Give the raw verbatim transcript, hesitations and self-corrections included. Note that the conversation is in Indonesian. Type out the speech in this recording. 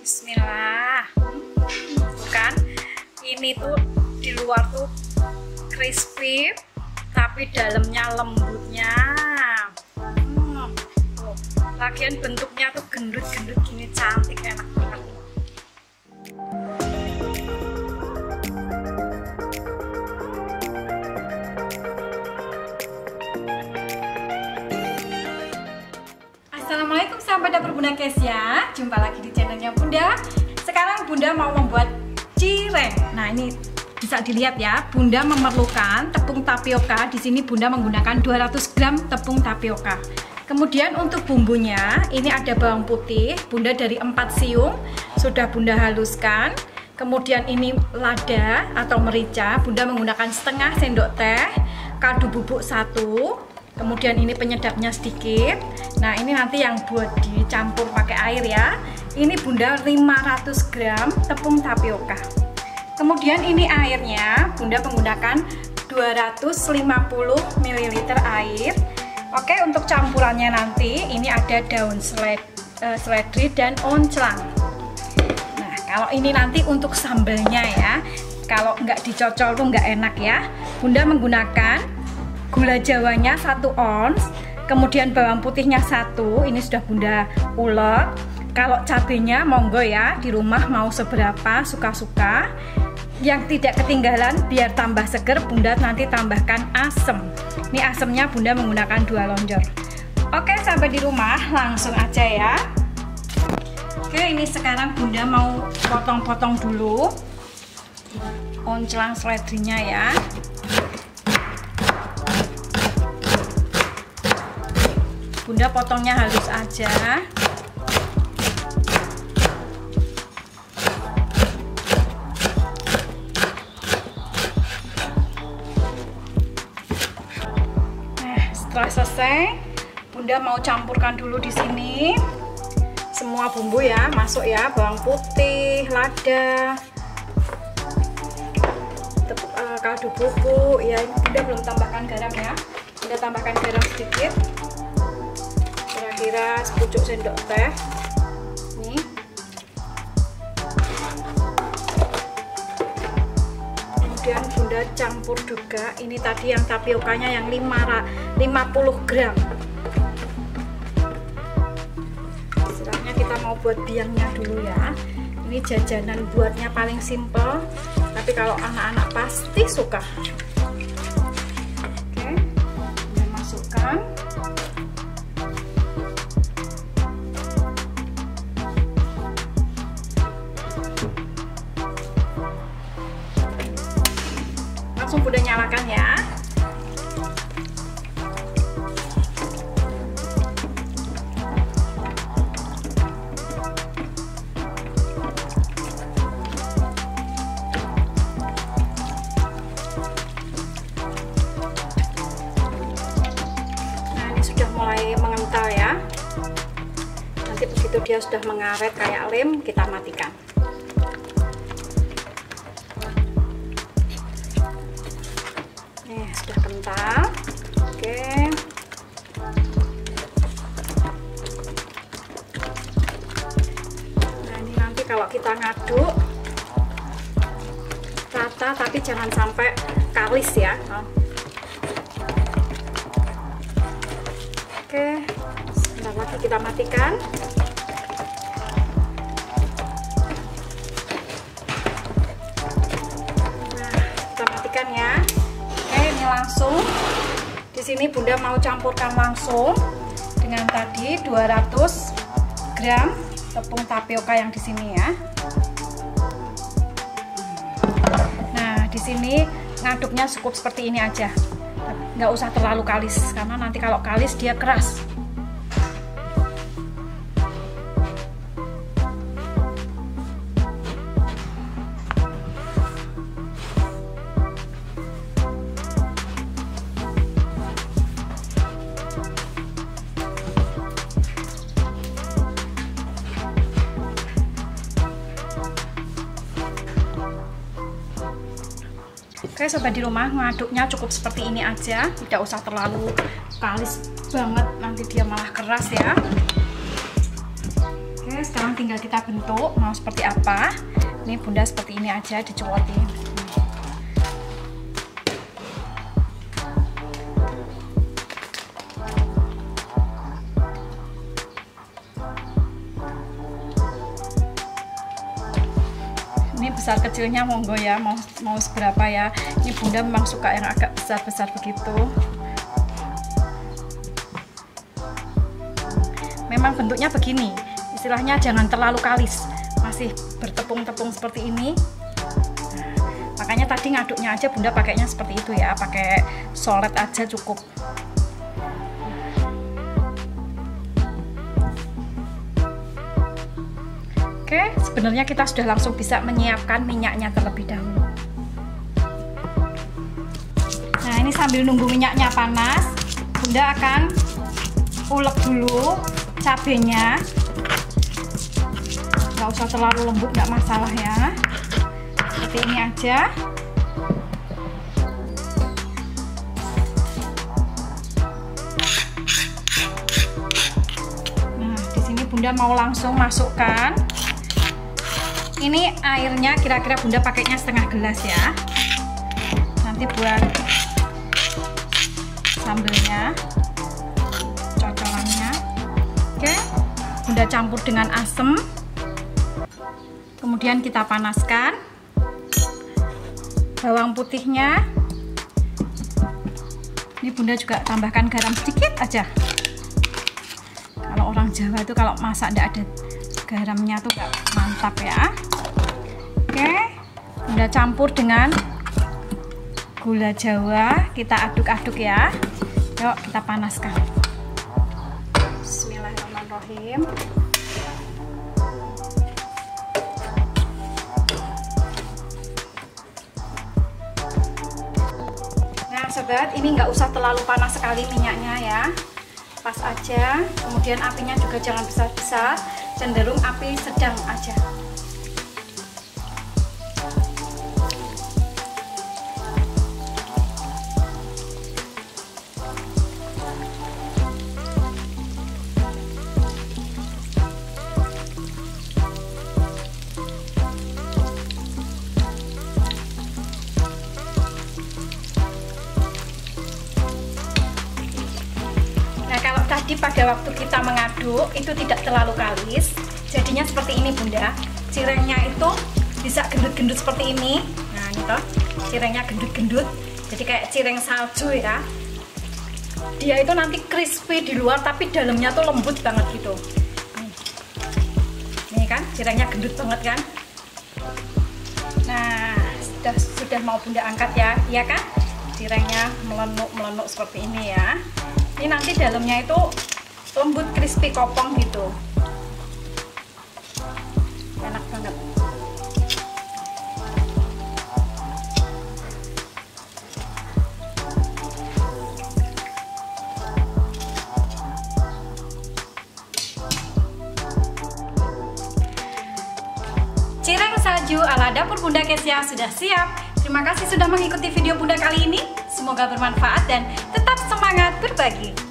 Bismillah. Bukan, ini tuh di luar tuh crispy, tapi dalamnya lembutnya. Hmm, tuh. Lagian bentuknya tuh gendut-gendut gini, cantik, enak banget. Assalamualaikum sahabat Dapur Bunda Keysha, jumpa lagi di channelnya Bunda. Sekarang Bunda mau membuat cireng. Nah ini bisa dilihat ya, Bunda memerlukan tepung tapioka. Di sini Bunda menggunakan dua ratus gram tepung tapioka. Kemudian untuk bumbunya, ini ada bawang putih, Bunda dari empat siung, sudah Bunda haluskan. Kemudian ini lada atau merica, Bunda menggunakan setengah sendok teh, kaldu bubuk satu. Kemudian ini penyedapnya sedikit. Nah ini nanti yang buat dicampur pakai air ya. Ini Bunda lima ratus gram tepung tapioka. Kemudian ini airnya Bunda menggunakan dua ratus lima puluh mililiter air. Oke, untuk campurannya nanti ini ada daun seled, uh, seledri dan oncelang. Nah kalau ini nanti untuk sambalnya ya, kalau nggak dicocol tuh nggak enak ya. Bunda menggunakan gula jawanya satu ons, kemudian bawang putihnya satu, ini sudah Bunda ulek. Kalau cabenya monggo ya, di rumah mau seberapa suka-suka. Yang tidak ketinggalan biar tambah seger, Bunda nanti tambahkan asem. Ini asemnya Bunda menggunakan dua lonjor. Oke sampai di rumah langsung aja ya. Oke ini sekarang Bunda mau potong-potong dulu oncelang seledrinya ya. Bunda potongnya halus aja. Nah, setelah selesai, Bunda mau campurkan dulu di sini semua bumbu ya, masuk ya, bawang putih, lada, tepuk, uh, kaldu bubuk ya. Bunda belum tambahkan garam ya. Bunda tambahkan garam sedikit. Kira sepucuk sendok teh. Nih. Kemudian Bunda campur juga ini tadi yang tapiokanya yang lima puluh gram. Selanjutnya kita mau buat biangnya dulu ya. Ini jajanan buatnya paling simple, tapi kalau anak-anak pasti suka. Oke. Bunda masukkan langsung, Bunda nyalakan ya. Nah ini sudah mulai mengental ya, nanti begitu dia sudah mengaret kayak lem kita matikan. Sudah kental. Oke. Nah ini nanti kalau kita ngaduk rata, tapi jangan sampai kalis ya. Oke, sebentar lagi kita matikan. Nah kita matikan ya. Langsung di sini Bunda mau campurkan langsung dengan tadi dua ratus gram tepung tapioka yang di sini ya. Nah di sini ngaduknya cukup seperti ini aja, nggak usah terlalu kalis karena nanti kalau kalis dia keras. Oke sobat di rumah, ngaduknya cukup seperti ini aja, tidak usah terlalu kalis banget, nanti dia malah keras ya. Oke, sekarang tinggal kita bentuk mau seperti apa. Ini bunda seperti ini aja dicocokin. Ini besar kecilnya monggo ya, mau mau seberapa ya. Ini bunda memang suka yang agak besar-besar begitu. Memang bentuknya begini, istilahnya jangan terlalu kalis, masih bertepung-tepung seperti ini. Nah, makanya tadi ngaduknya aja bunda pakainya seperti itu ya, pakai solet aja cukup. Oke, sebenarnya kita sudah langsung bisa menyiapkan minyaknya terlebih dahulu. Nah, ini sambil nunggu minyaknya panas, bunda akan ulek dulu cabenya, nggak usah terlalu lembut, nggak masalah ya, seperti ini aja. Nah, di sini bunda mau langsung masukkan ini airnya, kira-kira bunda pakainya setengah gelas ya, nanti buat sambelnya, cocolannya. Oke, bunda campur dengan asem, kemudian kita panaskan bawang putihnya. Ini bunda juga tambahkan garam sedikit aja. Kalau orang Jawa itu kalau masak tidak ada garamnya tuh nggak mantap ya. Oke, bunda campur dengan gula Jawa, kita aduk-aduk ya. Yuk kita panaskan. Bismillahirrahmanirrahim. Nah sobat, ini nggak usah terlalu panas sekali minyaknya ya, pas aja. Kemudian apinya juga jangan besar-besar, cenderung api sedang aja. Jadi pada waktu kita mengaduk itu tidak terlalu kalis, jadinya seperti ini bunda. Cirengnya itu bisa gendut-gendut seperti ini. Nah ini toh, cirengnya gendut-gendut, jadi kayak cireng salju ya. Dia itu nanti crispy di luar tapi dalamnya tuh lembut banget gitu. Nih kan, cirengnya gendut banget kan. Nah sudah sudah mau bunda angkat ya, iya kan? Cirengnya melenuk-melenuk seperti ini ya. Ini nanti dalamnya itu lembut, crispy, kopong gitu, enak banget. Cireng salju ala dapur Bunda Keysha sudah siap. Terima kasih sudah mengikuti video bunda kali ini. Semoga bermanfaat dan tetap semangat berbagi.